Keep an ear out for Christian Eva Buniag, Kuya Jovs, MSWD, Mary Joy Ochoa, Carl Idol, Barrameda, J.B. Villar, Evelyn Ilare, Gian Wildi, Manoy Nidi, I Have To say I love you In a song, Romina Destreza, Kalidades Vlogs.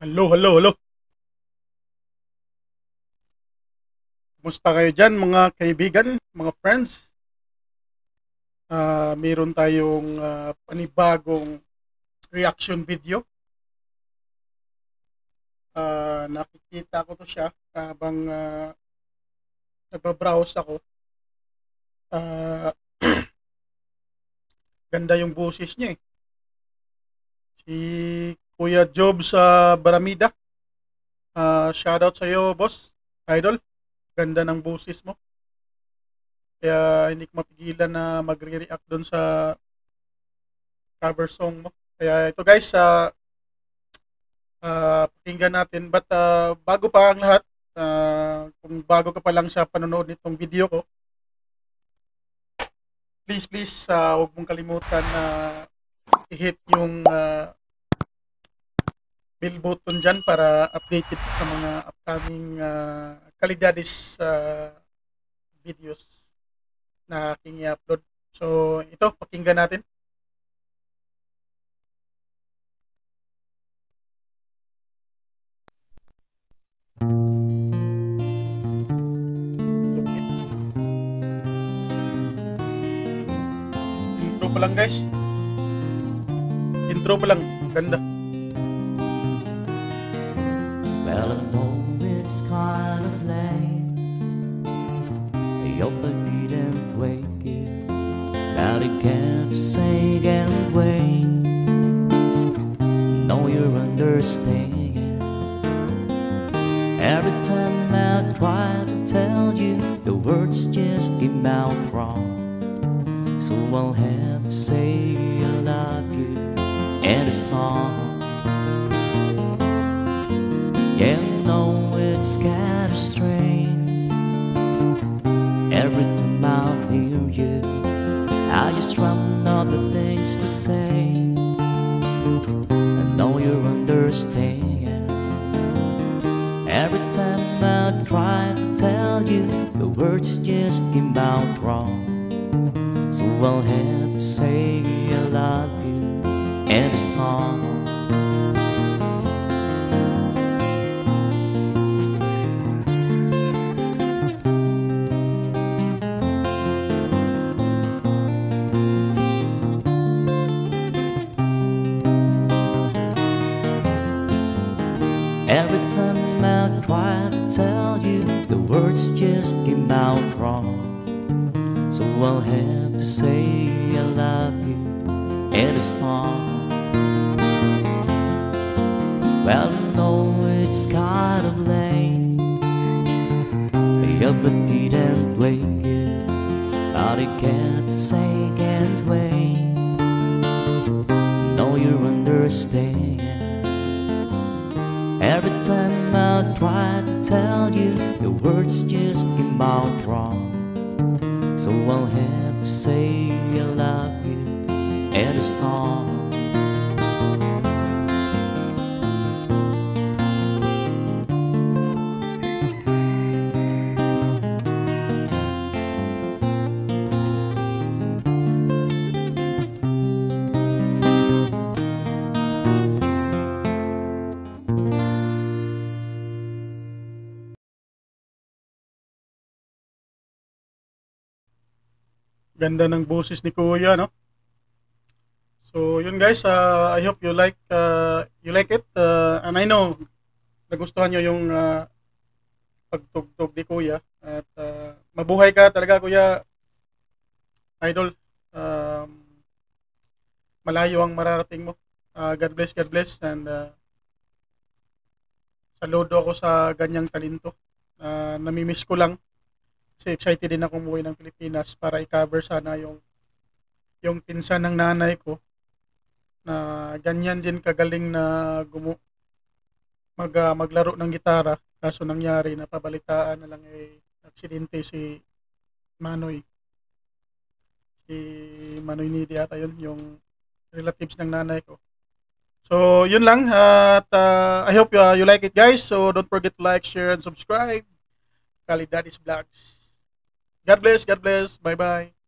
Hello, hello, hello. Kumusta kayo dyan mga kaibigan, mga friends? Meron tayong panibagong reaction video. Nakikita ko to siya habang nagbabrowse ako. Ganda yung boses niya eh. Si Kuya Jovs sa Barrameda. Shoutout sa iyo, boss. Idol. Ganda ng boses mo. Kaya hindi ko mapigilan na magre-react doon sa cover song mo. Kaya ito guys, pakinggan natin. But bago pa ang lahat, kung bago ka pa lang sa panonood nitong video ko, please, huwag mong kalimutan na i-hit yung bell button dyan para updated sa mga upcoming kalidades videos na aking i-upload. So, ito, pakinggan natin. Intro pa lang guys. Intro pa lang. Ganda. Well, I know it's kind of late. You're petite and waking. Now you can't say and wait. No, you're understanding. Every time I try to tell you, the words just came out wrong. So I'll have to say I love you in a song. Yeah, I know it's kind of strange. Every time I hear you, I just try not the things to say. I know you understand. Every time I try to tell you, the words just came out wrong. So I'll have to say I love you in a song. Every time I try to tell you, the words just came out wrong. So I'll have to say I love you in a song. Well, I know it's kind of late. Your body didn't wake it, but it can't say can't wait. No, you understand. Every time I try to tell you, the words just came out wrong. So I'll have to say I love you in a song. Ganda ng boses ni Kuya, no? So, yun guys, I hope you like it. And I know, nagustuhan nyo yung pagtugtog ni Kuya. At mabuhay ka talaga, Kuya Idol. Malayo ang mararating mo. God bless. And saludo ako sa ganyang talento. Namimiss ko lang. Kasi excited din ako umuwi ng Pilipinas para i-cover sana yung pinsan ng nanay ko na ganyan din kagaling na maglaro ng gitara. Kaso nangyari na pabalitaan na lang ay aksidente si Manoy. Si Manoy Nidi ata yun, yung relatives ng nanay ko. So yun lang at I hope you like it guys. So don't forget to like, share, and subscribe. Kalidades Vlogs. God bless, bye-bye.